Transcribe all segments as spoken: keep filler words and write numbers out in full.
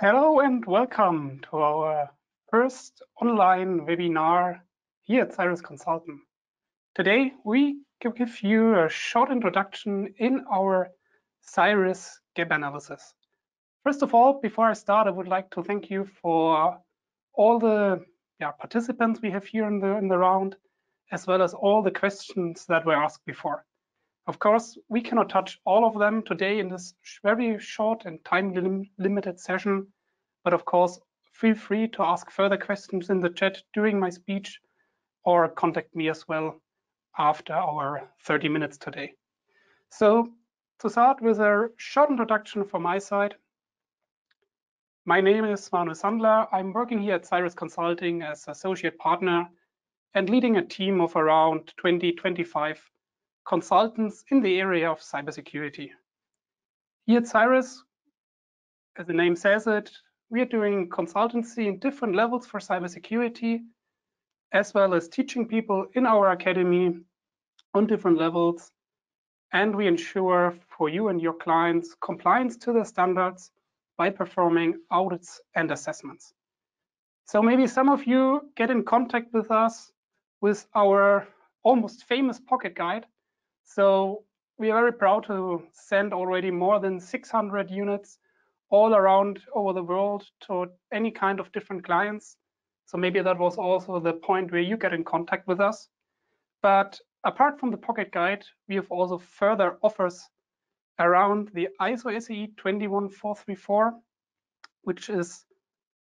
Hello and welcome to our first online webinar here at CYRES Consultant. Today we give you a short introduction in our CYRES gap analysis. First of all, before I start, I would like to thank you for all the yeah, participants we have here in the, in the round, as well as all the questions that were asked before. Of course, we cannot touch all of them today in this very short and time lim limited session, but of course, feel free to ask further questions in the chat during my speech or contact me as well after our thirty minutes today. So to start with a short introduction from my side, my name is Manuel Sandler. I'm working here at CYRES Consulting as associate partner and leading a team of around twenty to twenty-five consultants in the area of cybersecurity. Here at CYRES, as the name says it, we are doing consultancy in different levels for cybersecurity, as well as teaching people in our academy on different levels. And we ensure for you and your clients compliance to the standards by performing audits and assessments. So maybe some of you get in contact with us with our almost famous pocket guide. So we are very proud to send already more than six hundred units all around over the world to any kind of different clients. So maybe that was also the point where you get in contact with us. But apart from the pocket guide, we have also further offers around the I S O S A E two one four three four, which is,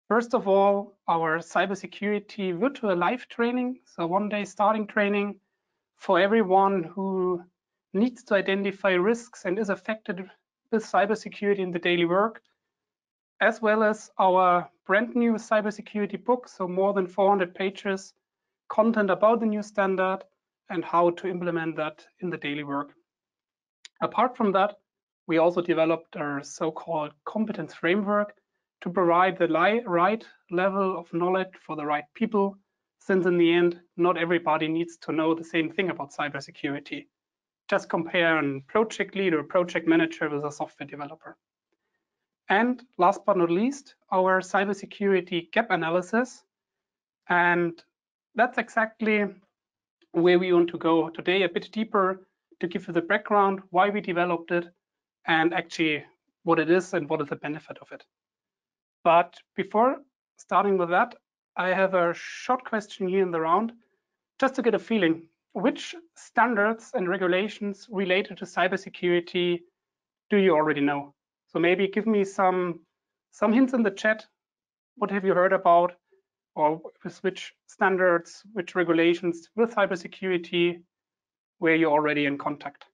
first of all, our cybersecurity virtual live training. So one day starting training for everyone who needs to identify risks and is affected with cybersecurity in the daily work, as well as our brand new cybersecurity book, so more than four hundred pages, content about the new standard and how to implement that in the daily work. Apart from that, we also developed our so-called competence framework to provide the right level of knowledge for the right people, since in the end, not everybody needs to know the same thing about cybersecurity. Just compare a project lead or project manager with a software developer. And last but not least, our cybersecurity gap analysis. And that's exactly where we want to go today, a bit deeper to give you the background, why we developed it, and actually what it is and what is the benefit of it. But before starting with that, I have a short question here in the round, just to get a feeling, which standards and regulations related to cybersecurity do you already know? So maybe give me some, some hints in the chat. What have you heard about, or with which standards, which regulations with cybersecurity were you already in contact?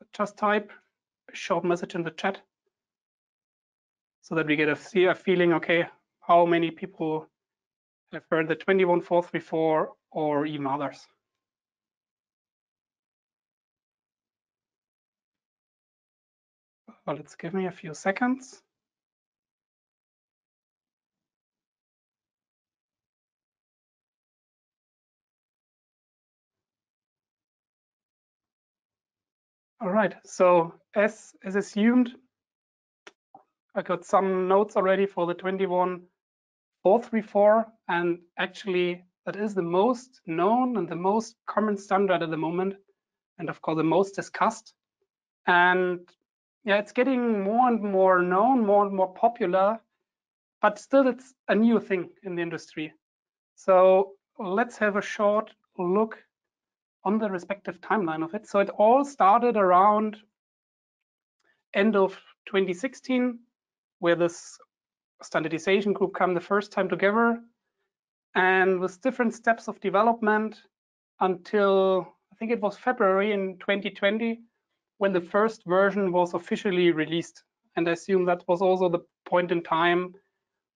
So just type a short message in the chat so that we get a, a feeling, okay, how many people have heard the two one four three four or even others? Well, let's give me a few seconds. All right, so as, as assumed, I got some notes already for the two one four three four, and actually that is the most known and the most common standard at the moment, and of course the most discussed. And yeah, it's getting more and more known, more and more popular, but still it's a new thing in the industry. So let's have a short look on the respective timeline of it. So it all started around end of twenty sixteen, where this standardization group came the first time together, and with different steps of development until I think it was February in twenty twenty, when the first version was officially released. And I assume that was also the point in time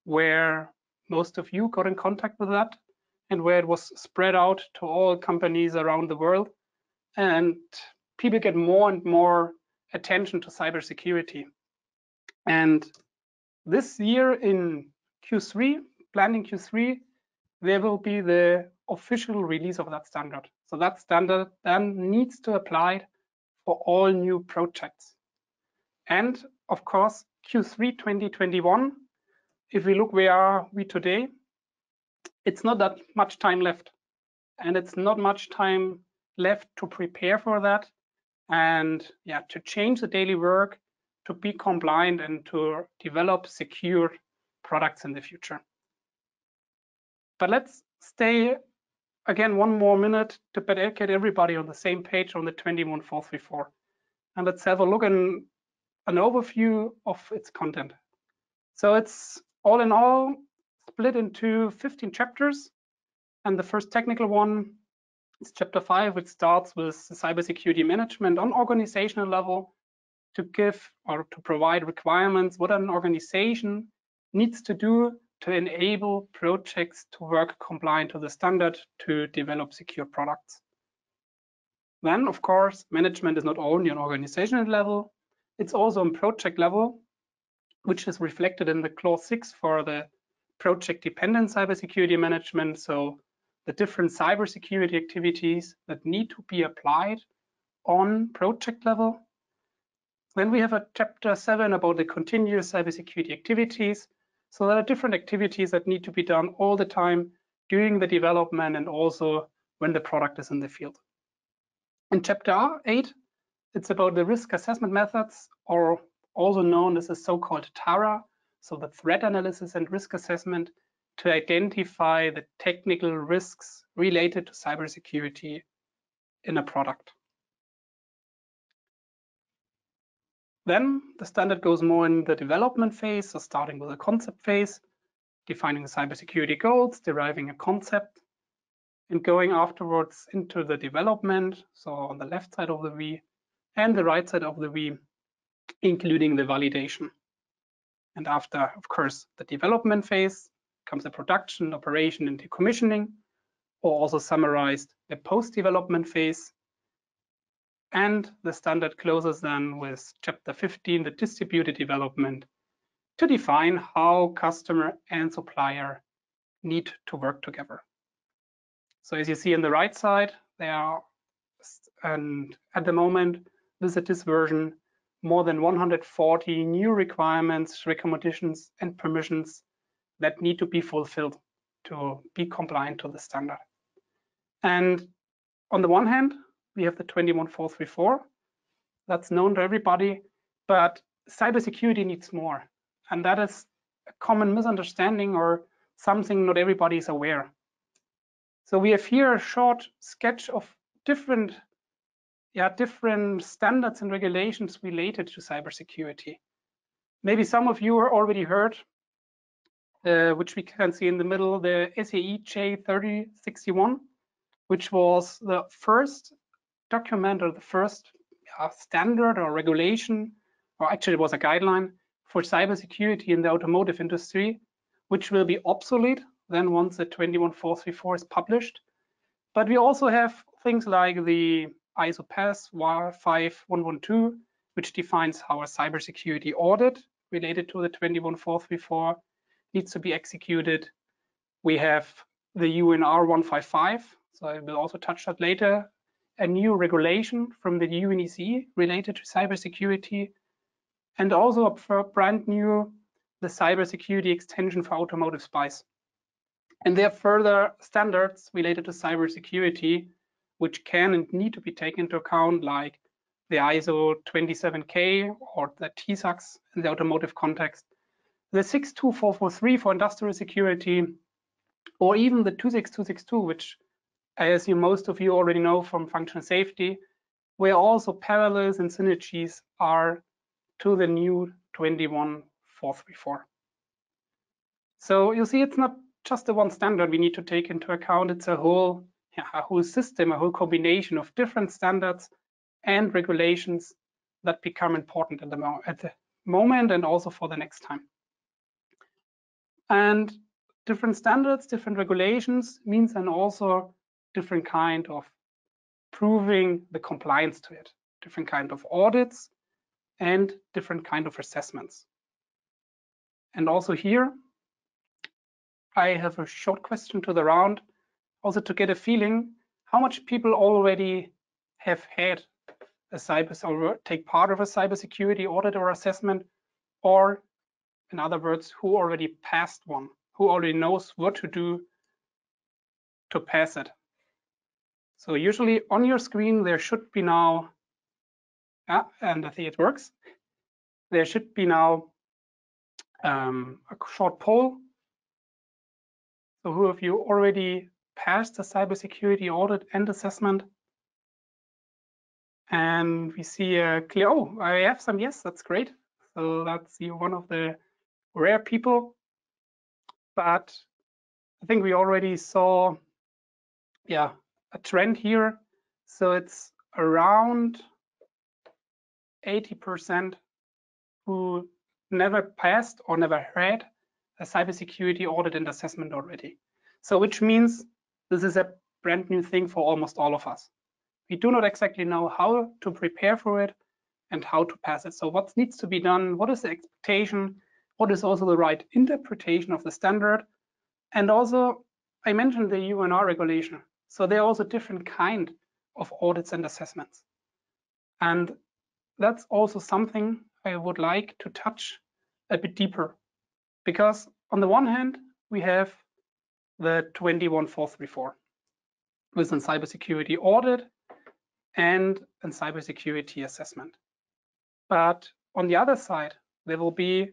where most of you got in contact with that and where it was spread out to all companies around the world. And people get more and more attention to cybersecurity. And this year in Q three, planned in Q three, there will be the official release of that standard. So that standard then needs to apply for all new projects. And of course, Q three twenty twenty-one, if we look where are we today, it's not that much time left, and it's not much time left to prepare for that, and yeah, to change the daily work, to be compliant, and to develop secure products in the future. But let's stay again one more minute to better get everybody on the same page on the twenty-one four thirty-four, and let's have a look and an overview of its content. So it's all in all split into fifteen chapters, and the first technical one is chapter five, which starts with cybersecurity management on organizational level to give or to provide requirements what an organization needs to do to enable projects to work compliant to the standard to develop secure products. Then, of course, management is not only on organizational level, it's also on project level, which is reflected in the clause six for the project dependent cybersecurity management. So the different cybersecurity activities that need to be applied on project level. Then we have a chapter seven about the continuous cybersecurity activities. So there are different activities that need to be done all the time during the development and also when the product is in the field. In chapter eight, it's about the risk assessment methods, or also known as the so-called TARA, so the threat analysis and risk assessment to identify the technical risks related to cybersecurity in a product. Then the standard goes more in the development phase, so starting with the concept phase, defining the cybersecurity goals, deriving a concept, and going afterwards into the development, so on the left side of the V and the right side of the V, including the validation. And after, of course, the development phase comes the production, operation, and decommissioning, or also summarized the post-development phase. And the standard closes then with chapter fifteen, the distributed development, to define how customer and supplier need to work together. So as you see on the right side, there are, and at the moment, with this version, more than one hundred forty new requirements, recommendations, and permissions that need to be fulfilled to be compliant to the standard. And on the one hand, we have the twenty-one four thirty-four, that's known to everybody, but cybersecurity needs more. And that is a common misunderstanding or something not everybody is aware. So we have here a short sketch of different, yeah, different standards and regulations related to cybersecurity. Maybe some of you are already heard, uh, which we can see in the middle, the S A E J thirty sixty-one, which was the first document or the first uh, standard or regulation, or actually it was a guideline for cybersecurity in the automotive industry, which will be obsolete then once the twenty-one four thirty-four is published. But we also have things like the ISO PAS fifty-one twelve, which defines how a cybersecurity audit related to the twenty-one four thirty-four needs to be executed. We have the U N R one fifty-five, so I will also touch that later, a new regulation from the UNECE related to cybersecurity, and also a brand new, the cybersecurity extension for Automotive Spice. And there are further standards related to cybersecurity, which can and need to be taken into account, like the ISO twenty-seven K or the T SACs in the automotive context, the six two four four three for industrial security, or even the two six two six two, which I assume most of you already know from functional safety, where also parallels and synergies are to the new twenty-one four thirty-four. So you see, it's not just the one standard we need to take into account. It's a whole, yeah, a whole system, a whole combination of different standards and regulations that become important at the, mo at the moment and also for the next time. And different standards, different regulations means and also different kind of proving the compliance to it, different kind of audits and different kind of assessments. And also here, I have a short question to the round, also to get a feeling how much people already have had a cyber or take part of a cybersecurity audit or assessment or in other words, who already passed one, who already knows what to do to pass it. So usually on your screen, there should be now, ah, and I think it works. There should be now um, a short poll. So who of you already passed the cybersecurity audit and assessment? And we see a clear, oh, I have some yes, that's great. So that's you, one of the rare people. But I think we already saw, yeah, a trend here. So it's around eighty percent who never passed or never had a cybersecurity audit and assessment already. So which means this is a brand new thing for almost all of us. We do not exactly know how to prepare for it and how to pass it. So what needs to be done? What is the expectation? What is also the right interpretation of the standard? And also, I mentioned the U N R regulation. So there are also different kind of audits and assessments. And that's also something I would like to touch a bit deeper. Because on the one hand, we have the twenty-one four thirty-four with a cybersecurity audit and a cybersecurity assessment. But on the other side, there will be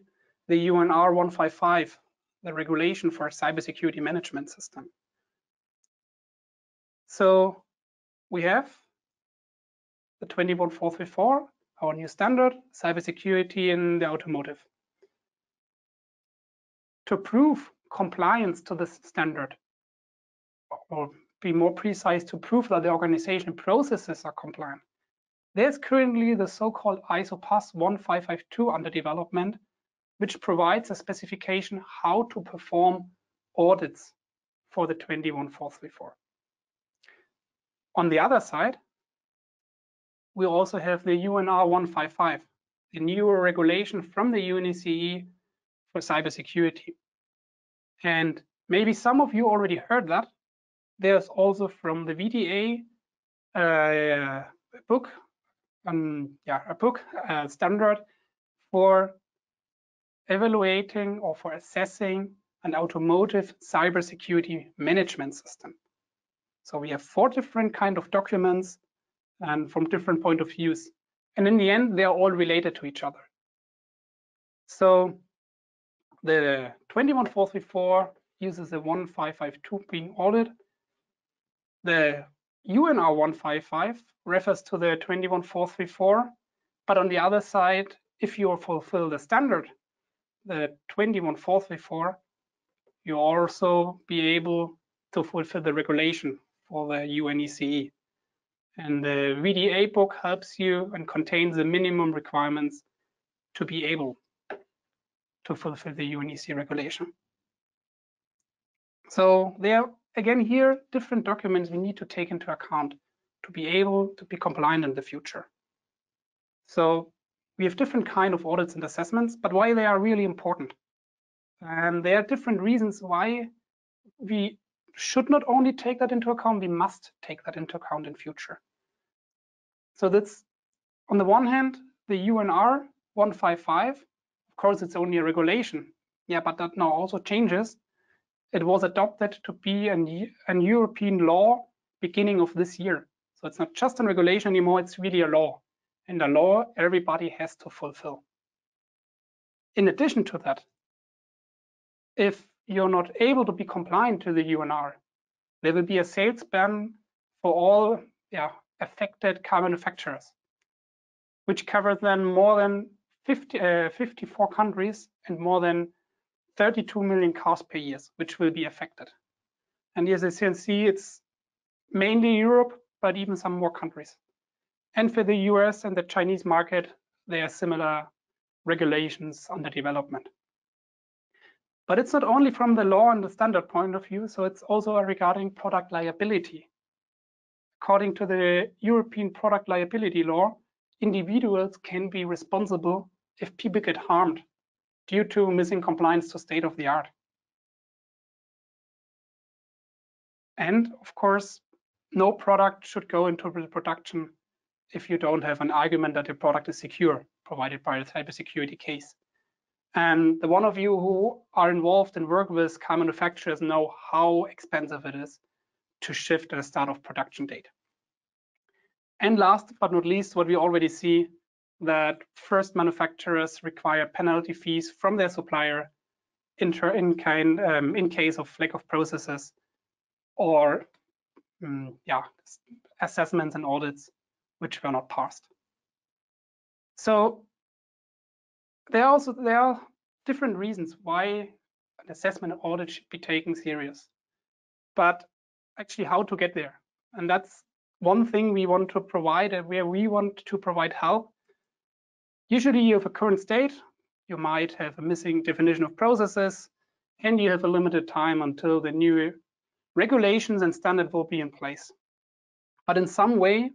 the U N R one fifty-five, the regulation for cybersecurity management system. So we have the twenty-one four thirty-four, our new standard, cybersecurity in the automotive. To prove compliance to this standard, or be more precise, to prove that the organization processes are compliant, there's currently the so-called I S O PAS one five five two under development, which provides a specification how to perform audits for the twenty-one four thirty-four. On the other side, we also have the U N R one fifty-five, the newer regulation from the UNECE for cybersecurity. And maybe some of you already heard that. There's also from the V D A uh, book, um, yeah, a book uh, standard for evaluating or for assessing an automotive cybersecurity management system. So we have four different kind of documents and from different point of views. And in the end, they are all related to each other. So the twenty-one four thirty-four uses the one five five two being audited. The U N R one fifty-five refers to the twenty-one four thirty-four, but on the other side, if you fulfill the standard, the twenty-one four thirty-four, you also be able to fulfill the regulation for the U N E C E. And the V D A book helps you and contains the minimum requirements to be able to fulfill the U N E C E regulation. So there are, again, here, different documents we need to take into account to be able to be compliant in the future. So we have different kind of audits and assessments, but why they are really important. And there are different reasons why we should not only take that into account, we must take that into account in future. So that's, on the one hand, the U N R one fifty-five, of course, it's only a regulation. Yeah, but that now also changes. It was adopted to be an, an European law beginning of this year. So it's not just a regulation anymore, it's really a law. And a law everybody has to fulfill. In addition to that, if you're not able to be compliant to the U N R, there will be a sales ban for all yeah, affected car manufacturers, which covers then more than fifty, uh, fifty-four countries and more than thirty-two million cars per year, which will be affected. And as you can see, it's mainly Europe, but even some more countries. And for the U S and the Chinese market, there are similar regulations under development. But it's not only from the law and the standard point of view, so it's also regarding product liability. According to the European product liability law, individuals can be responsible if people get harmed due to missing compliance to state of the art. And of course, no product should go into production if you don't have an argument that your product is secure, provided by the cybersecurity case. And the one of you who are involved and work with car manufacturers know how expensive it is to shift a start of production date. And last but not least, what we already see, that first manufacturers require penalty fees from their supplier in, in, kind, um, in case of lack of processes or um, yeah, assessments and audits which were not passed. So there are also there are different reasons why an assessment and audit should be taken serious, but actually how to get there. And that's one thing we want to provide, and where we want to provide help. Usually you have a current state, you might have a missing definition of processes, and you have a limited time until the new regulations and standard will be in place. But in some way,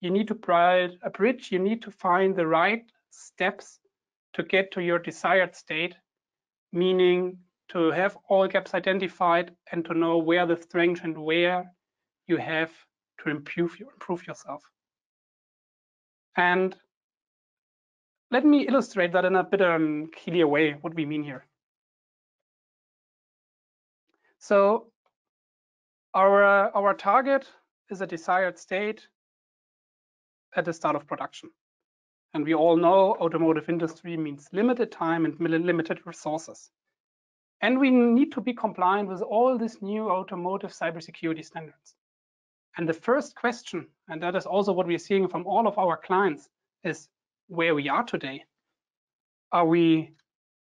you need to provide a bridge, you need to find the right steps to get to your desired state, meaning to have all gaps identified and to know where the strength and where you have to improve, improve yourself. And let me illustrate that in a bit of a clear way, what we mean here. So our, our target is a desired state at the start of production. And we all know automotive industry means limited time and limited resources. And we need to be compliant with all these new automotive cybersecurity standards. And the first question, and that is also what we're seeing from all of our clients, is where we are today. Are we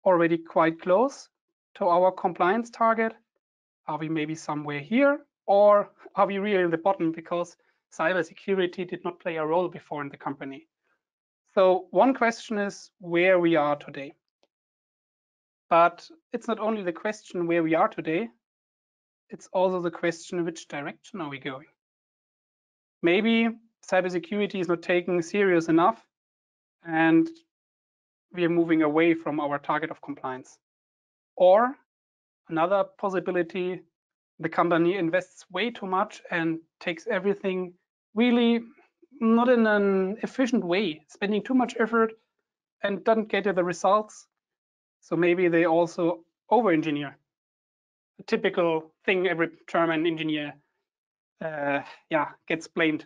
already quite close to our compliance target? Are we maybe somewhere here? Or are we really in the bottom because cybersecurity did not play a role before in the company? So one question is where we are today. But it's not only the question where we are today, it's also the question which direction are we going? Maybe cybersecurity is not taken serious enough and we are moving away from our target of compliance. Or another possibility, the company invests way too much and takes everything really not in an efficient way, spending too much effort and doesn't get the results. So maybe they also over-engineer. A typical thing every German engineer uh, yeah, gets blamed.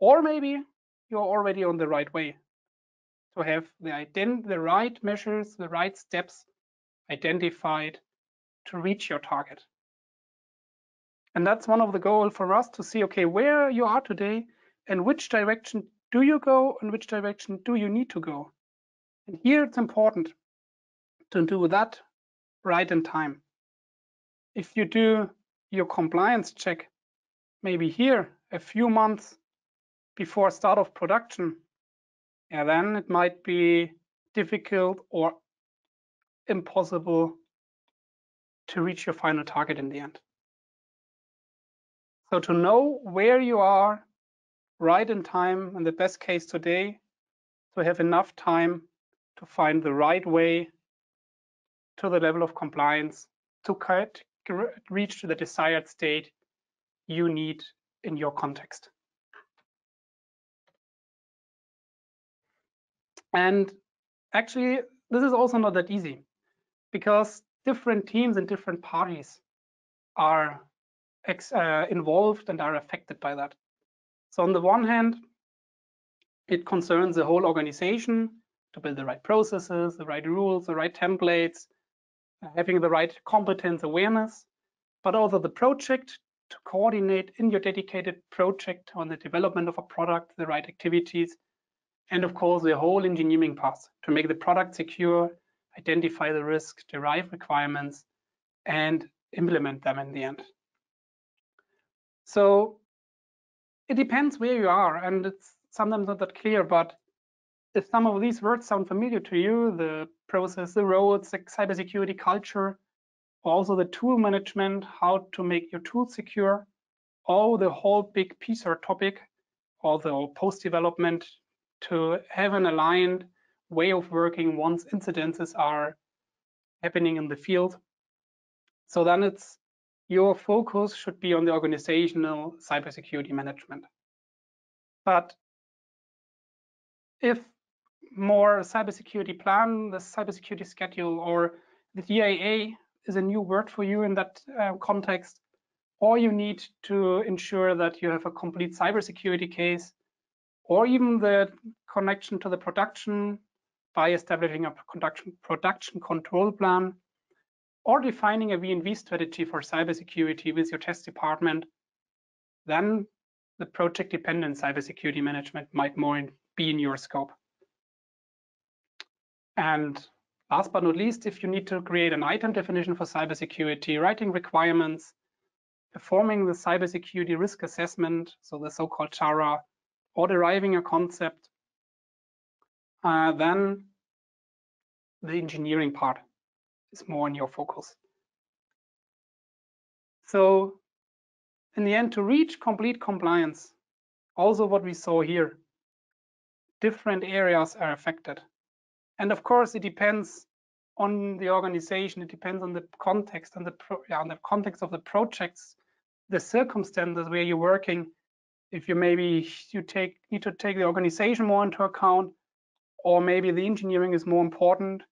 Or maybe you're already on the right way to have the, the right measures, the right steps identified to reach your target. And that's one of the goals for us to see, okay, where you are today and which direction do you go and which direction do you need to go. And here it's important to do that right in time. If you do your compliance check, maybe here a few months before start of production, yeah, then it might be difficult or impossible to reach your final target in the end. So to know where you are right in time, in the best case today, to have enough time to find the right way to the level of compliance to reach the desired state you need in your context. And actually, this is also not that easy because different teams and different parties are ex uh, involved and are affected by that. So on the one hand, it concerns the whole organization to build the right processes, the right rules, the right templates, having the right competence awareness, but also the project to coordinate in your dedicated project on the development of a product, the right activities, and of course the whole engineering path to make the product secure, identify the risk, derive requirements, and implement them in the end. So it depends where you are, and it's sometimes not that clear, but if some of these words sound familiar to you, the process, the roles, the cybersecurity culture, also the tool management, how to make your tools secure, all the whole big piece or topic, although post-development, to have an aligned way of working once incidences are happening in the field. So then it's your focus should be on the organizational cybersecurity management. But if more cybersecurity plan, the cybersecurity schedule, or the D I A is a new word for you in that uh, context, or you need to ensure that you have a complete cybersecurity case, or even the connection to the production by establishing a production, production control plan, or defining a V and V strategy for cybersecurity with your test department, then the project-dependent cybersecurity management might more in, be in your scope. And last but not least, if you need to create an item definition for cybersecurity, writing requirements, performing the cybersecurity risk assessment, so the so-called TARA, or deriving a concept, uh, then the engineering part is more in your focus. So in the end, to reach complete compliance, also what we saw here, different areas are affected. And of course, it depends on the organization. It depends on the context and the pro yeah, on the context of the projects, the circumstances where you're working. If you maybe you take need to take the organization more into account, or maybe the engineering is more important,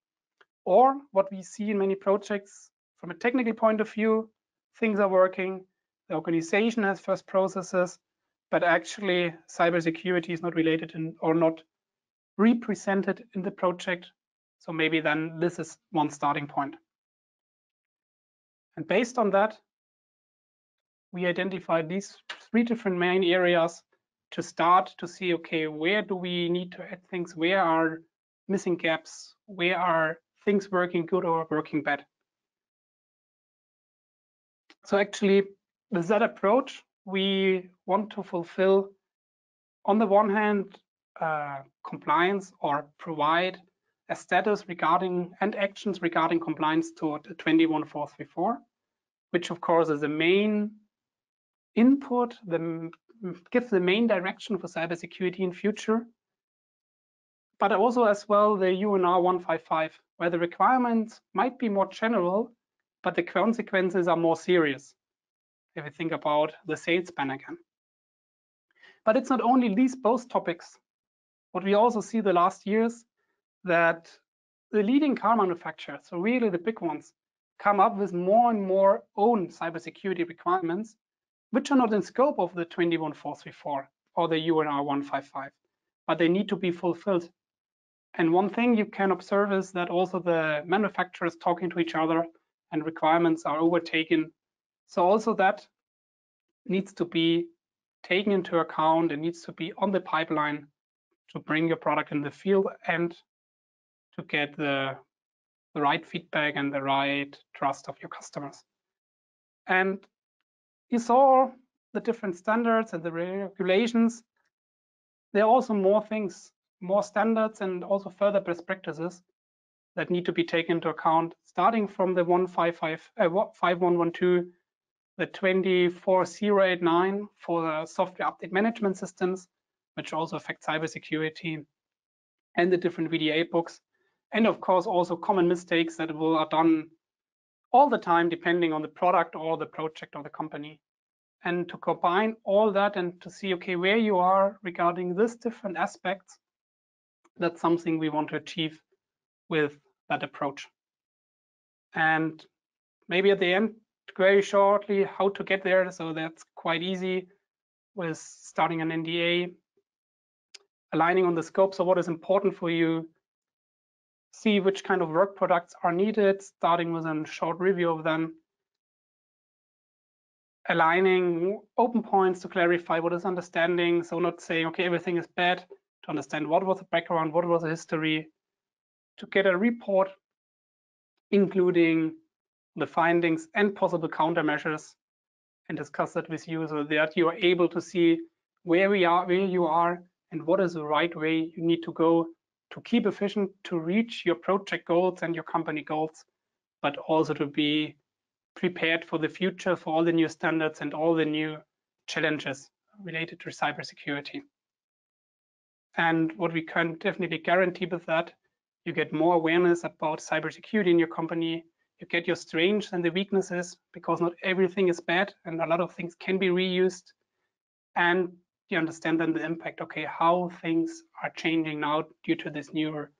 or what we see in many projects from a technical point of view, things are working. The organization has first processes, but actually cybersecurity is not related in, or not represented in the project. So maybe then this is one starting point. And based on that, we identified these three different main areas to start to see, okay, where do we need to add things? Where are missing gaps? Where are things working good or working bad? So actually with that approach, we want to fulfill on the one hand, Uh, compliance, or provide a status regarding and actions regarding compliance to the twenty-one four thirty-four, which of course is the main input, the give the main direction for cybersecurity in future, but also as well the U N R one fifty-five, where the requirements might be more general, but the consequences are more serious. If you think about the sales ban again, but it's not only these both topics. What we also see the last years, that the leading car manufacturers, so really the big ones, come up with more and more own cybersecurity requirements, which are not in scope of the twenty-one four thirty-four or the U N R one fifty-five, but they need to be fulfilled. And one thing you can observe is that also the manufacturers talking to each other and requirements are overtaken. So also that needs to be taken into account and needs to be on the pipeline to bring your product in the field and to get the, the right feedback and the right trust of your customers. And you saw the different standards and the regulations. There are also more things, more standards, and also further best practices that need to be taken into account, starting from the fifty-one twelve, the twenty-four thousand eighty-nine for the software update management systems, which also affects cybersecurity, and the different V D A books, and of course also common mistakes that will are done all the time depending on the product or the project or the company. And to combine all that and to see, okay, where you are regarding these different aspects, that's something we want to achieve with that approach. And maybe at the end, very shortly, how to get there. So that's quite easy with starting an N D A, aligning on the scope, so what is important for you, see which kind of work products are needed, starting with a short review of them, aligning open points to clarify what is understanding, so not saying, okay, everything is bad, to understand what was the background, what was the history, to get a report, including the findings and possible countermeasures, and discuss that with you so that you are able to see where we are, where you are, and what is the right way you need to go to keep efficient, to reach your project goals and your company goals, but also to be prepared for the future, for all the new standards and all the new challenges related to cybersecurity. And what we can definitely guarantee with that, you get more awareness about cybersecurity in your company, you get your strengths and the weaknesses, because not everything is bad and a lot of things can be reused. And you understand then the impact, okay, how things are changing now due to these newer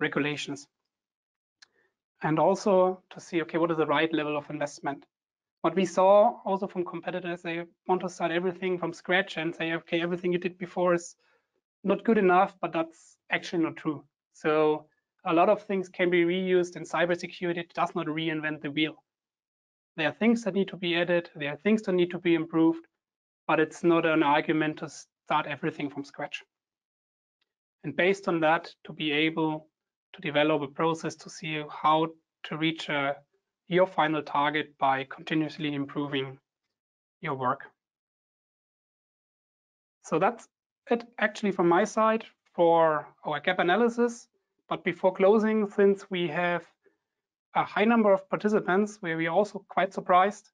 regulations. And also to see, okay, what is the right level of investment? What we saw also from competitors, they want to start everything from scratch and say, okay, everything you did before is not good enough, but that's actually not true. So a lot of things can be reused, and cybersecurity does not reinvent the wheel. There are things that need to be added, there are things that need to be improved, but it's not an argument to start everything from scratch. And based on that, to be able to develop a process to see how to reach a, your final target by continuously improving your work. So that's it actually from my side for our gap analysis. But before closing, since we have a high number of participants, where we are also quite surprised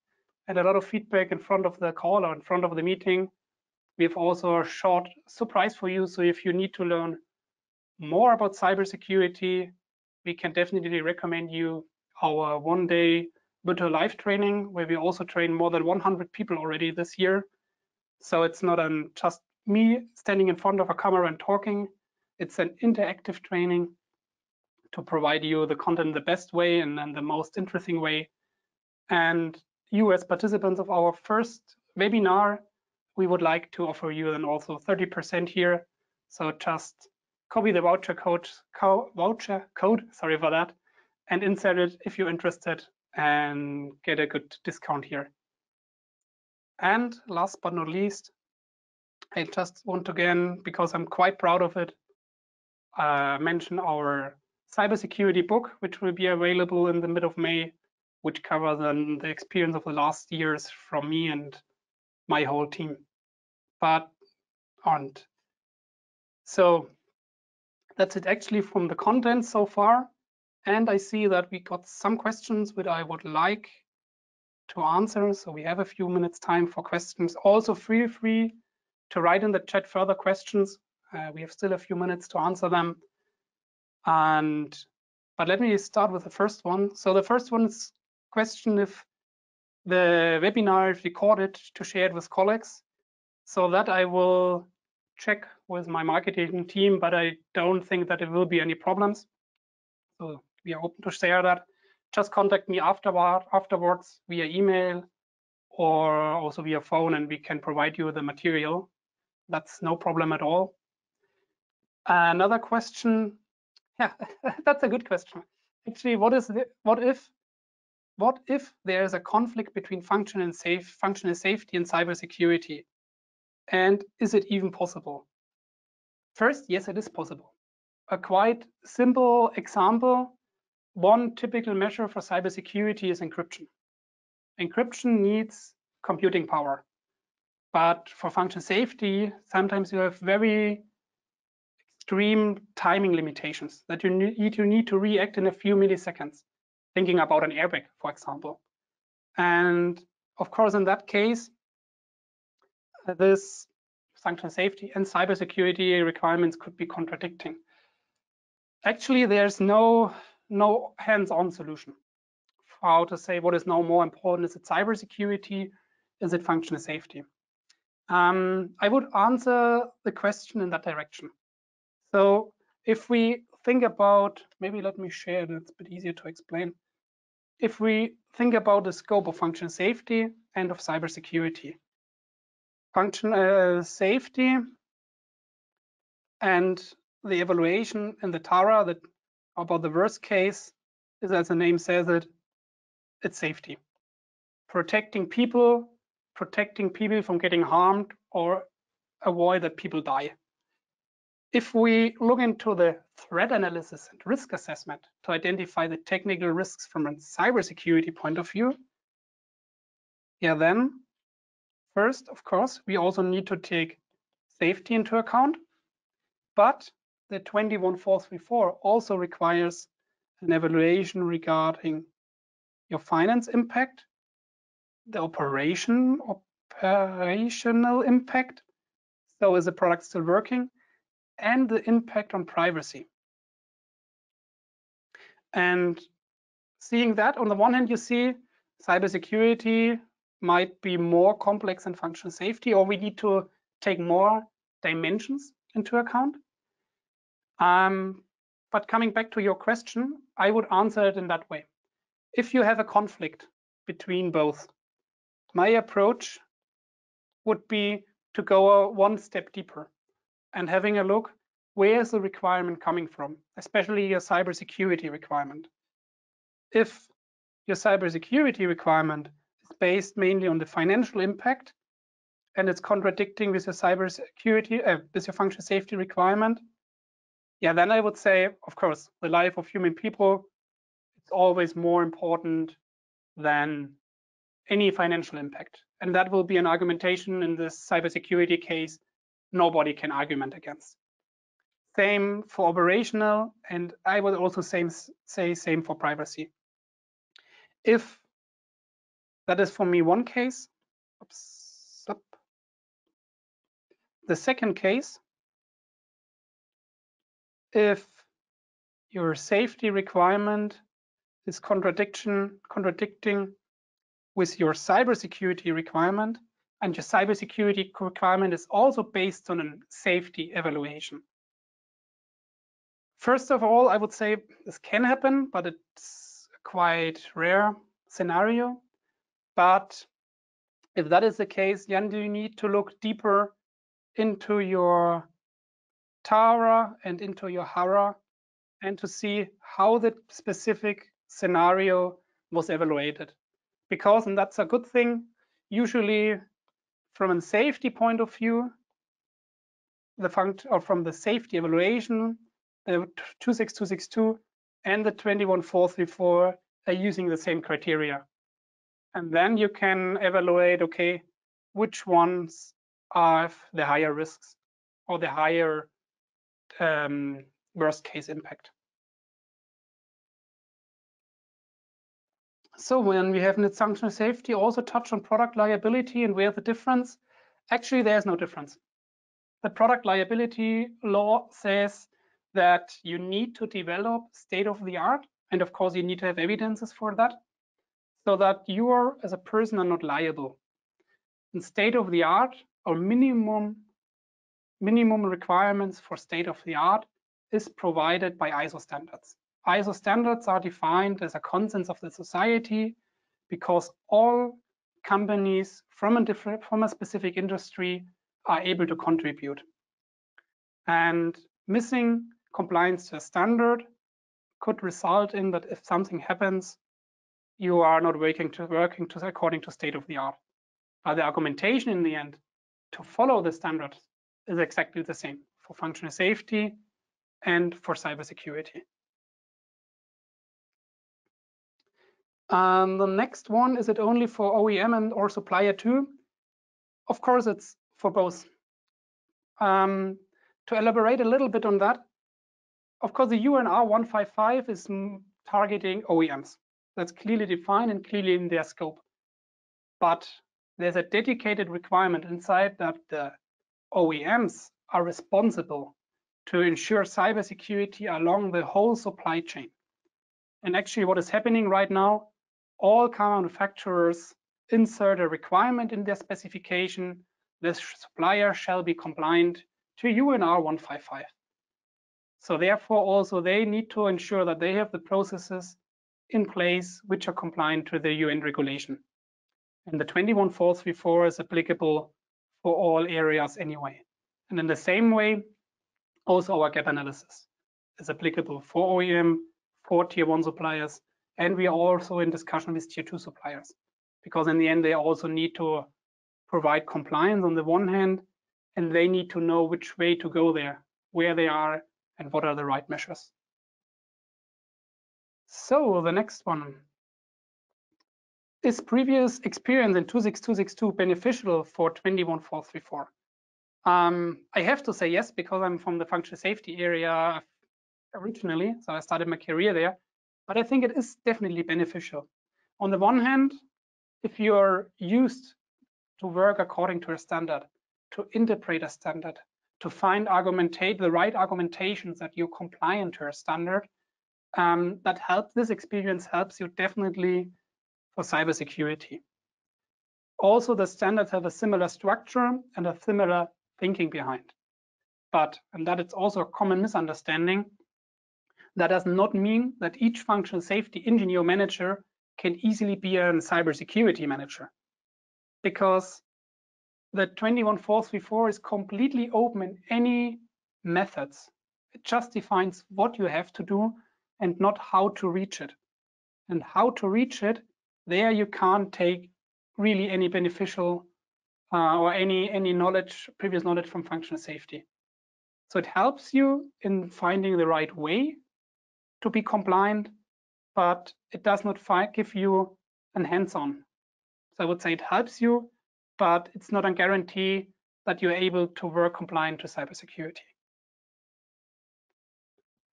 and a lot of feedback in front of the call or in front of the meeting, we have also a short surprise for you. So if you need to learn more about cybersecurity, we can definitely recommend you our one-day virtual live training, where we also train more than one hundred people already this year. So it's not um, just me standing in front of a camera and talking. It's an interactive training to provide you the content the best way and then the most interesting way. And you, as participants of our first webinar, we would like to offer you then also thirty percent here. So just copy the voucher code, co voucher code, sorry for that, and insert it if you're interested and get a good discount here. And last but not least, I just want to again, because I'm quite proud of it, uh, mention our cybersecurity book, which will be available in the mid of May, which covers um, the experience of the last years from me and my whole team. But aren't. So that's it actually from the content so far. And I see that we got some questions which I would like to answer. So we have a few minutes time for questions. Also feel free to write in the chat further questions. Uh, we have still a few minutes to answer them. And but let me start with the first one. So the first one is question if the webinar is recorded to share it with colleagues. So that I will check with my marketing team, but I don't think that it will be any problems. So we are open to share that. Just contact me afterward, afterwards via email or also via phone, and we can provide you the material. That's no problem at all. Another question. Yeah, that's a good question. Actually, what is the, what if what if there is a conflict between function and safe functional safety and cybersecurity? And is it even possible? First, yes, it is possible. A quite simple example, one typical measure for cybersecurity is encryption. Encryption needs computing power. But for function safety, sometimes you have very extreme timing limitations that you need, you need to react in a few milliseconds, thinking about an airbag, for example. And of course, in that case, this function safety and cybersecurity requirements could be contradicting. Actually, there's no, no hands-on solution for how to say what is now more important. Is it cybersecurity? Is it functional safety? Um, I would answer the question in that direction. So if we think about, maybe let me share it, it's a bit easier to explain. If we think about the scope of functional safety and of cybersecurity, functional uh, safety and the evaluation in the TARA that about the worst case is, as the name says it, it's safety. Protecting people, protecting people from getting harmed or avoid that people die. If we look into the threat analysis and risk assessment to identify the technical risks from a cybersecurity point of view, yeah, then first, of course, we also need to take safety into account, but the twenty-one four thirty-four also requires an evaluation regarding your finance impact, the operation, operational impact, so is the product still working, and the impact on privacy. And seeing that, on the one hand, you see cybersecurity might be more complex than functional safety, or we need to take more dimensions into account. Um, but coming back to your question, I would answer it in that way. If you have a conflict between both, my approach would be to go one step deeper and having a look, where is the requirement coming from, especially your cybersecurity requirement. If your cybersecurity requirement is based mainly on the financial impact and it's contradicting with your cybersecurity, uh, with your functional safety requirement, yeah, then I would say, of course, the life of human people is always more important than any financial impact. And that will be an argumentation in this cybersecurity case nobody can argument against. Same for operational, and I would also same, say same for privacy. If that is for me one case, oops, up. The second case, if your safety requirement is contradiction, contradicting with your cybersecurity requirement, and your cybersecurity requirement is also based on a safety evaluation. First of all, I would say this can happen, but it's a quite rare scenario. But if that is the case, then you need to look deeper into your TARA and into your HARA and to see how the specific scenario was evaluated. Because, and that's a good thing, usually from a safety point of view, the funct- or from the safety evaluation, the two six two six two and the two one four three four are using the same criteria. And then you can evaluate, okay, which ones are the higher risks or the higher um, worst case impact. So when we have net functional safety, also touch on product liability and where the difference, actually there's no difference. The product liability law says that you need to develop state-of-the-art, and of course you need to have evidences for that, so that you are, as a person, are not liable. And state-of-the-art or minimum, minimum requirements for state-of-the-art is provided by I S O standards. I S O standards are defined as a consensus of the society because all companies from a, different, from a specific industry are able to contribute. And missing compliance to a standard could result in that if something happens, you are not working to working to according to state of the art. But the argumentation in the end to follow the standard is exactly the same for functional safety and for cybersecurity. Um, the next one, is it only for O E M and or supplier too? Of course, it's for both. Um, To elaborate a little bit on that, of course, the U N R one fifty-five is targeting O E Ms. That's clearly defined and clearly in their scope. But there's a dedicated requirement inside that the O E Ms are responsible to ensure cybersecurity along the whole supply chain. And actually what is happening right now, all car manufacturers insert a requirement in their specification, this supplier shall be compliant to U N R one fifty-five. So therefore also they need to ensure that they have the processes in place which are compliant to the U N regulation. And the two one four three four is applicable for all areas anyway. And in the same way, also our gap analysis is applicable for O E M, for tier one suppliers, and we are also in discussion with tier two suppliers, because in the end they also need to provide compliance on the one hand, and they need to know which way to go there, where they are, and what are the right measures. So the next one. Is previous experience in two six two six two beneficial for two one four three four? Um, I have to say yes, because I'm from the functional safety area originally, so I started my career there, but I think it is definitely beneficial. On the one hand, if you're used to work according to a standard, to interpret a standard, to find argumentate the right argumentations that you comply to a standard, um, that helps, this experience helps you definitely for cybersecurity. Also, the standards have a similar structure and a similar thinking behind. But, and that it's also a common misunderstanding, that does not mean that each functional safety engineer or manager can easily be a cybersecurity manager, because the twenty-one four thirty-four is completely open in any methods. It just defines what you have to do and not how to reach it. And how to reach it, there you can't take really any beneficial uh, or any any knowledge, previous knowledge from functional safety. So it helps you in finding the right way to be compliant, but it does not give you an hands-on. So I would say it helps you, but it's not a guarantee that you're able to work compliant to cybersecurity.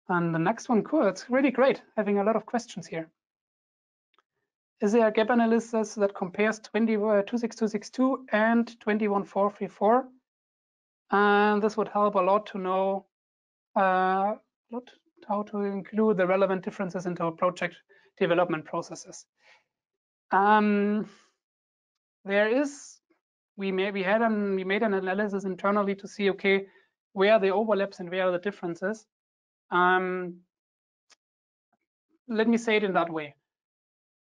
And the next one, cool, it's really great, having a lot of questions here. Is there a gap analysis that compares twenty-two six two six two and twenty-one four thirty-four? And this would help a lot to know uh, how to include the relevant differences into our project development processes. Um, there is, we may, we had an, we made an analysis internally to see, okay, where are the overlaps and where are the differences? Um, let me say it in that way.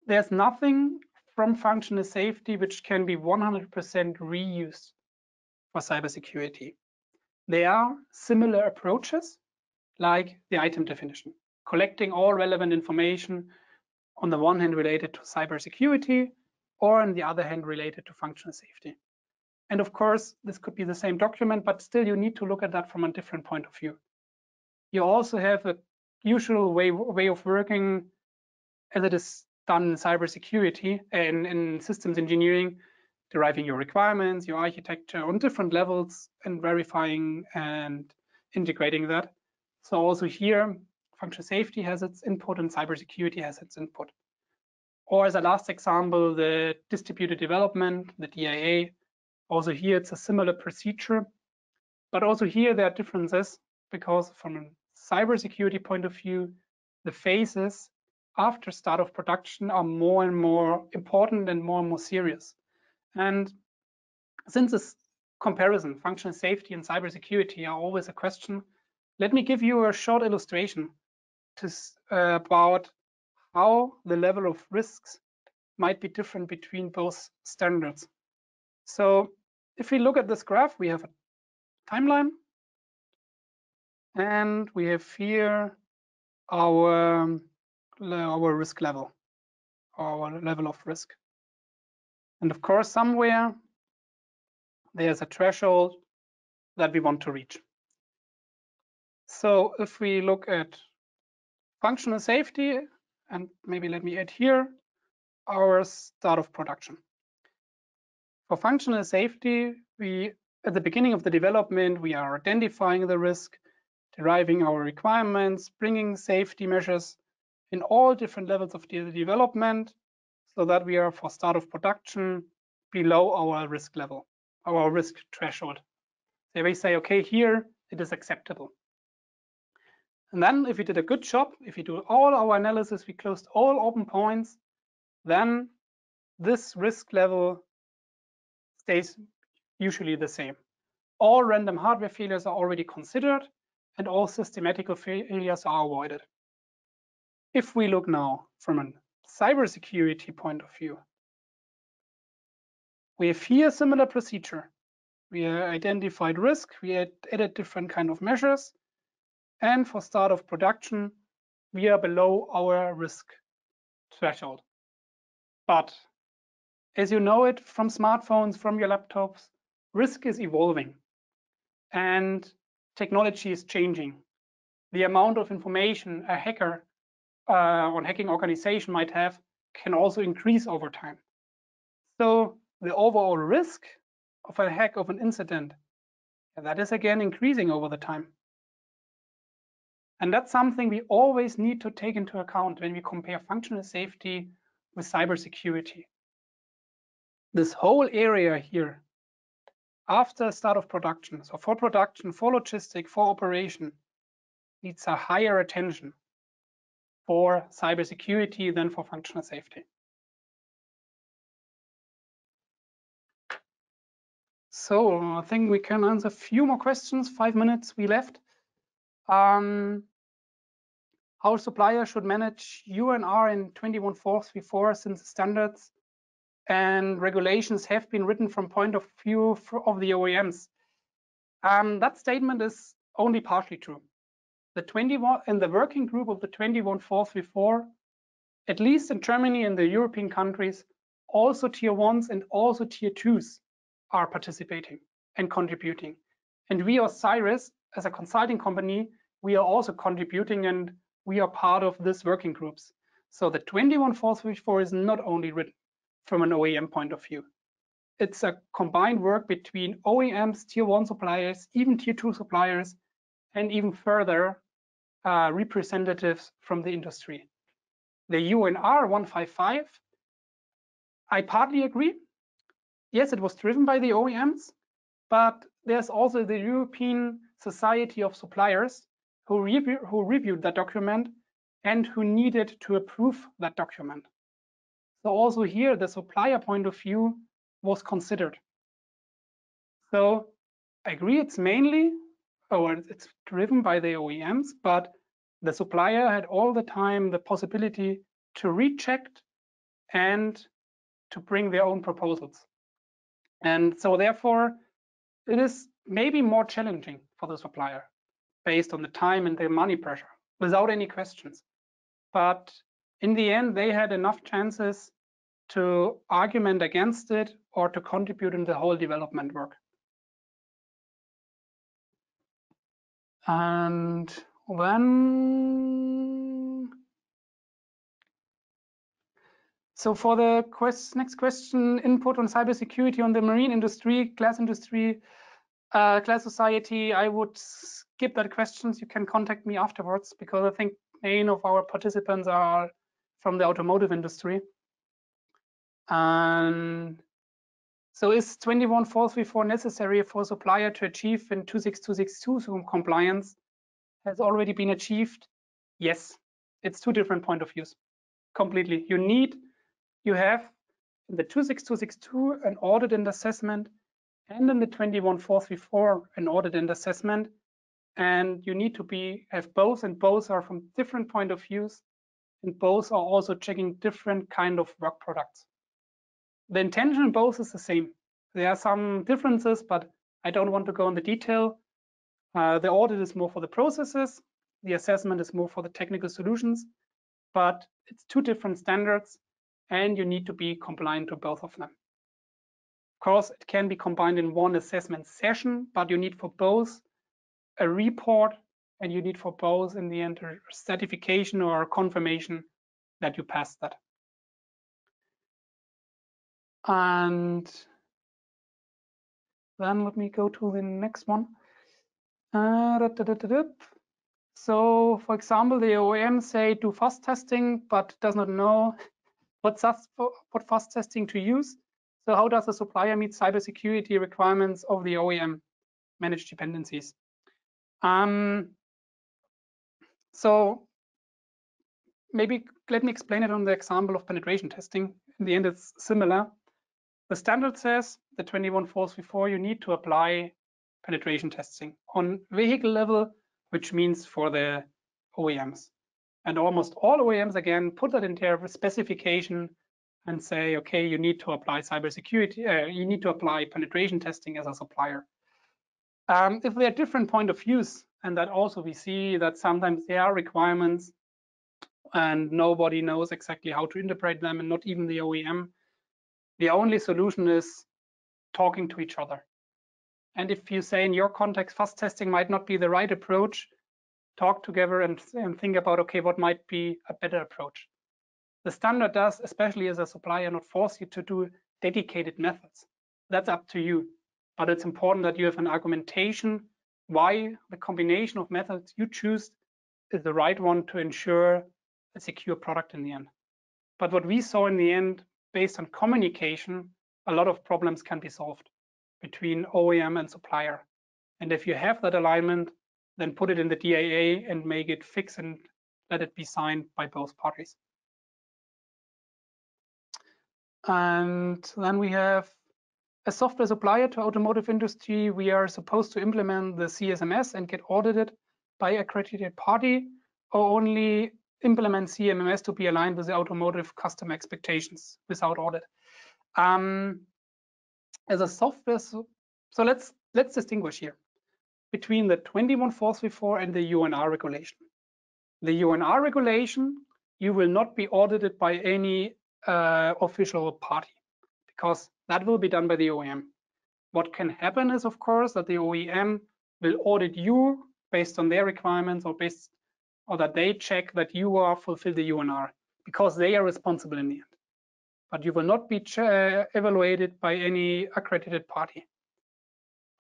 There's nothing from functional safety which can be one hundred percent reused for cybersecurity. There are similar approaches, like the item definition, collecting all relevant information on the one hand related to cybersecurity, or on the other hand related to functional safety. And of course, this could be the same document, but still you need to look at that from a different point of view. You also have a usual way, way of working as it is done in cybersecurity and in systems engineering, deriving your requirements, your architecture on different levels and verifying and integrating that. So also here, functional safety has its input and cybersecurity has its input. Or as a last example, the distributed development, the D I A. Also here, it's a similar procedure, but also here there are differences because from a cybersecurity point of view, the phases after start of production are more and more important and more and more serious. And since this comparison, functional safety and cybersecurity are always a question, let me give you a short illustration to, uh, about how the level of risks might be different between both standards. So if we look at this graph, we have a timeline and we have here our um, our risk level, our level of risk. And of course, somewhere there's a threshold that we want to reach. So if we look at functional safety, and maybe let me add here, our start of production. For functional safety, we, at the beginning of the development, we are identifying the risk, deriving our requirements, bringing safety measures in all different levels of the development, so that we are for start of production below our risk level, our risk threshold. So we say, okay, here it is acceptable. And then if we did a good job, if we do all our analysis, we closed all open points, then this risk level stays usually the same. All random hardware failures are already considered and all systematical failures are avoided. If we look now from a cybersecurity point of view, we have here a similar procedure. We identified risk, we added different kind of measures, and for start of production, we are below our risk threshold. But as you know it from smartphones, from your laptops, risk is evolving and technology is changing. The amount of information a hacker Uh, on hacking organization might have can also increase over time. So the overall risk of a hack of an incident, that is again increasing over the time. And that's something we always need to take into account when we compare functional safety with cybersecurity. This whole area here, after start of production, so for production, for logistic, for operation, needs a higher attention for cybersecurity than for functional safety. So I think we can answer a few more questions. Five minutes we left. Um, how supplier should manage U N R in twenty-one four thirty-four, since the standards and regulations have been written from point of view of the O E Ms. Um, that statement is only partially true. The twenty-one and the working group of the twenty-one four thirty-four, at least in Germany and the European countries, also tier ones and also tier twos are participating and contributing. And we are CYRES as a consulting company, we are also contributing and we are part of this working groups. So the twenty-one four thirty-four is not only written from an O E M point of view. It's a combined work between O E Ms, tier one suppliers, even tier two suppliers, and even further uh, representatives from the industry. The U N R one fifty-five, I partly agree. Yes, it was driven by the O E Ms, but there's also the European Society of Suppliers who, review, who reviewed that document and who needed to approve that document. So also here, the supplier point of view was considered. So I agree, it's mainly, or it's driven by the O E Ms, but the supplier had all the time the possibility to recheck and to bring their own proposals. And so therefore, it is maybe more challenging for the supplier based on the time and their money pressure, without any questions. But in the end, they had enough chances to argument against it or to contribute in the whole development work. And then, so for the quest, next question, input on cybersecurity on the marine industry, glass industry, uh, glass society, I would skip that question. You can contact me afterwards because I think main of our participants are from the automotive industry. And so is twenty-one four thirty-four necessary for supplier to achieve in two six two six two compliance has already been achieved? Yes, it's two different point of views completely. You need, you have in the two six two six two an audit and assessment, and in the twenty-one four thirty-four an audit and assessment, and you need to be have both, and both are from different point of views, and both are also checking different kind of work products. The intention in both is the same. There are some differences, but I don't want to go into detail. Uh, the audit is more for the processes. The assessment is more for the technical solutions, but it's two different standards and you need to be compliant to both of them. Of course, it can be combined in one assessment session, but you need for both a report and you need for both in the end a certification or a confirmation that you passed that. And then let me go to the next one. Uh, da, da, da, da, da. So, for example, the O E M say do fast testing, but does not know what fast, what fast testing to use. So, how does the supplier meet cybersecurity requirements of the O E M managed dependencies? Um, so, maybe let me explain it on the example of penetration testing. In the end, it's similar. The standard says, the twenty-one four thirty-four, you need to apply penetration testing on vehicle level, which means for the O E Ms. And almost all O E Ms, again, put that in their specification and say, okay, you need to apply cybersecurity, uh, you need to apply penetration testing as a supplier. Um, if there are different point of views, and that also we see that sometimes there are requirements and nobody knows exactly how to interpret them, and not even the O E M. The only solution is talking to each other. And if you say in your context, fast testing might not be the right approach, talk together and, and think about, okay, what might be a better approach. The standard does, especially as a supplier, not force you to do dedicated methods. That's up to you. But it's important that you have an argumentation why the combination of methods you choose is the right one to ensure a secure product in the end. But what we saw in the end, based on communication, a lot of problems can be solved between O E M and supplier. And if you have that alignment, then put it in the D A A and make it fix and let it be signed by both parties. And then we have as software supplier to automotive industry, we are supposed to implement the C S M S and get audited by accredited party, or only implement C M M S to be aligned with the automotive customer expectations without audit. Um, as a software, so, so let's let's distinguish here between the twenty-one four thirty-four and the U N R regulation. The U N R regulation, you will not be audited by any uh, official party, because that will be done by the O E M. What can happen is, of course, that the O E M will audit you based on their requirements, or based, or that they check that you are fulfilled the U N R, because they are responsible in the end. But you will not be uh, evaluated by any accredited party.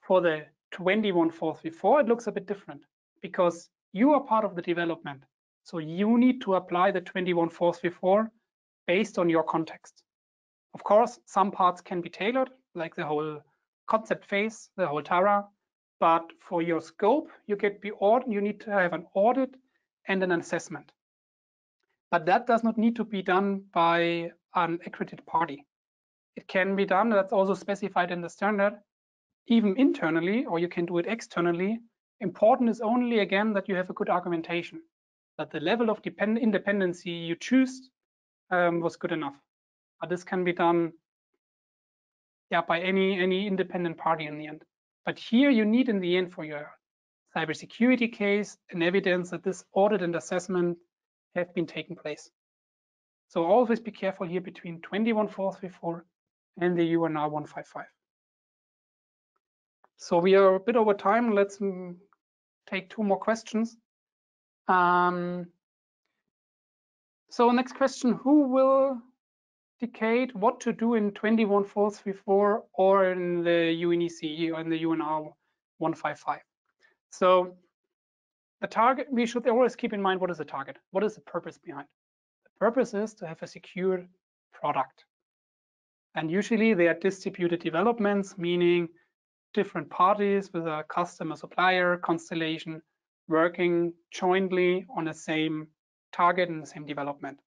For the twenty-one four thirty-four, it looks a bit different, because you are part of the development. So you need to apply the twenty-one four thirty-four based on your context. Of course, some parts can be tailored, like the whole concept phase, the whole TARA. But for your scope, you get be audit, you need to have an audit and an assessment. But that does not need to be done by an accredited party. It can be done, that's also specified in the standard, even internally, or you can do it externally. Important is only, again, that you have a good argumentation, that the level of depend independency you choose um, was good enough. But this can be done yeah, by any, any independent party in the end. But here you need in the end for your cybersecurity case and evidence that this audit and assessment have been taken place. So always be careful here between twenty-one four thirty-four and the U N R one fifty-five. So we are a bit over time. Let's take two more questions. Um, so next question, who will indicate what to do in twenty-one four thirty-four or in the U N E C E or in the U N R one fifty-five. So the target, we should always keep in mind, what is the target? What is the purpose behind? The purpose is to have a secure product. And usually they are distributed developments, meaning different parties with a customer supplier constellation working jointly on the same target and the same development.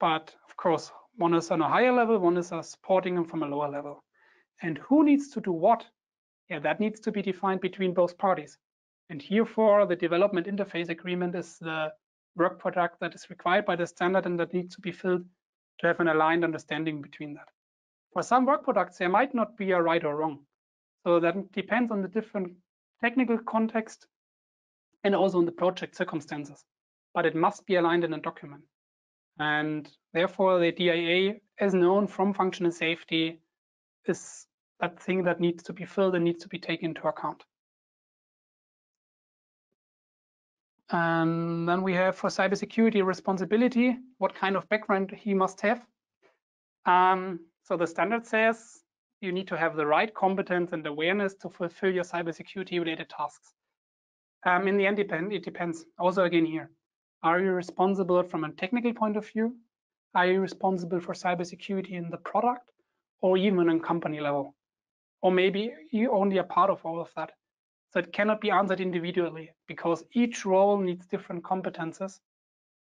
But of course, one is on a higher level, one is supporting them from a lower level. And who needs to do what? Yeah, that needs to be defined between both parties. And herefore, the development interface agreement is the work product that is required by the standard and that needs to be filled to have an aligned understanding between that. For some work products, there might not be a right or wrong. So that depends on the different technical context and also on the project circumstances. But it must be aligned in a document. And therefore, the D I A, as known from functional safety, is that thing that needs to be filled and needs to be taken into account. And then we have for cybersecurity responsibility, what kind of background he must have. Um, so the standard says you need to have the right competence and awareness to fulfill your cybersecurity related tasks. Um, in the end, it depends. Also, again, here. Are you responsible from a technical point of view? Are you responsible for cybersecurity in the product or even on company level? Or maybe you only are part of all of that. So it cannot be answered individually because each role needs different competences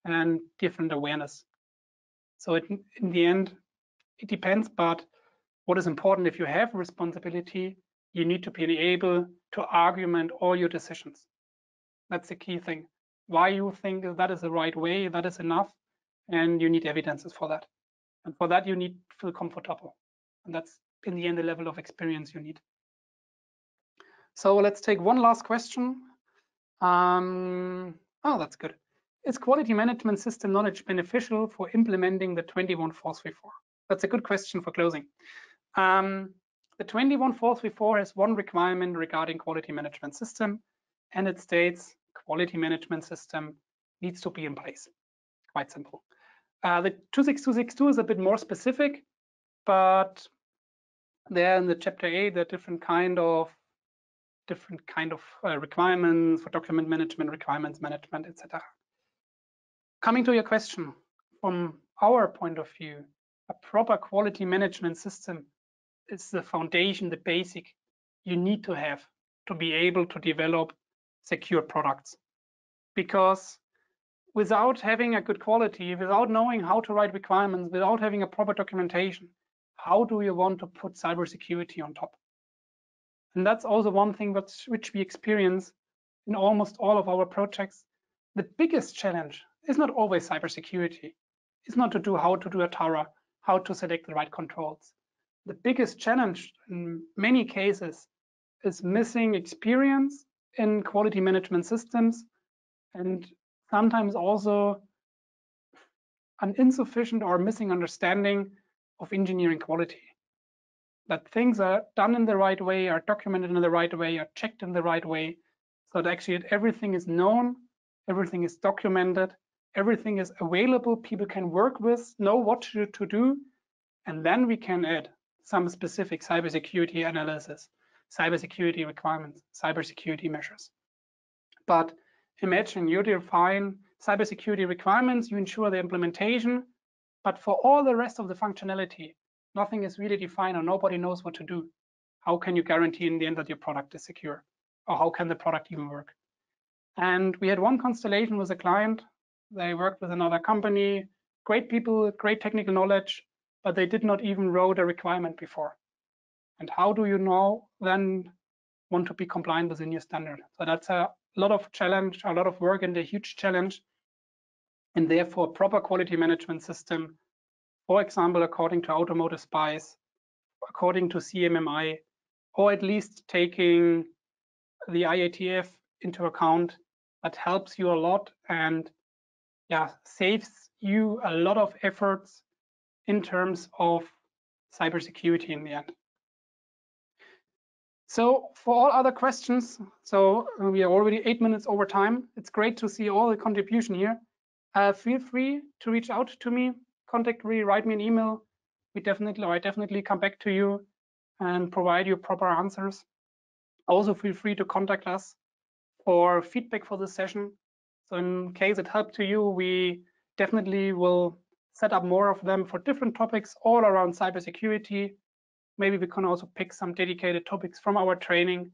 and different awareness. So it, in the end, it depends, but what is important, if you have responsibility, you need to be able to argument all your decisions. That's the key thing. Why you think that is the right way, that is enough, and you need evidences for that. And for that, you need to feel comfortable. And that's, in the end, the level of experience you need. So let's take one last question. Um, oh, that's good. Is quality management system knowledge beneficial for implementing the twenty-one four thirty-four? That's a good question for closing. Um, the twenty-one four thirty-four has one requirement regarding quality management system, and it states, quality management system needs to be in place. Quite simple. Uh, the two six two six two is a bit more specific, but there in the chapter eight, there are different kind of different kind of uh, requirements for document management, requirements management, et cetera. Coming to your question, from our point of view, a proper quality management system is the foundation, the basic you need to have to be able to develop secure products, because without having a good quality, without knowing how to write requirements, without having a proper documentation, how do you want to put cybersecurity on top? And that's also one thing that, which we experience in almost all of our projects. The biggest challenge is not always cybersecurity. It's not to do how to do a TARA, how to select the right controls. The biggest challenge in many cases is missing experience in quality management systems, and sometimes also an insufficient or missing understanding of engineering quality. That things are done in the right way, are documented in the right way, are checked in the right way, so that actually everything is known, everything is documented, everything is available, people can work with, know what to, to do, and then we can add some specific cybersecurity analysis, cybersecurity requirements, cybersecurity measures. But imagine you define cybersecurity requirements, you ensure the implementation, but for all the rest of the functionality, nothing is really defined or nobody knows what to do. How can you guarantee in the end that your product is secure? Or how can the product even work? And we had one constellation with a client. They worked with another company, great people, great technical knowledge, but they did not even wrote a requirement before. And how do you now then want to be compliant with the new standard? So that's a lot of challenge, a lot of work, and a huge challenge. And therefore, proper quality management system, for example, according to Automotive Spice, according to C M M I, or at least taking the I A T F into account, that helps you a lot and yeah, saves you a lot of efforts in terms of cybersecurity in the end. So for all other questions, so we are already eight minutes over time. It's great to see all the contribution here. Uh, feel free to reach out to me, contact me, write me an email. We definitely, or I definitely come back to you and provide you proper answers. Also feel free to contact us for feedback for this session. So in case it helped to you, we definitely will set up more of them for different topics all around cybersecurity. Maybe we can also pick some dedicated topics from our training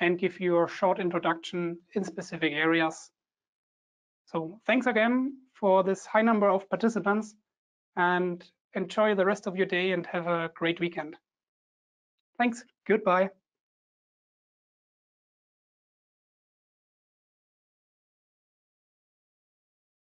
and give you a short introduction in specific areas. So thanks again for this high number of participants, and enjoy the rest of your day and have a great weekend. Thanks. Goodbye.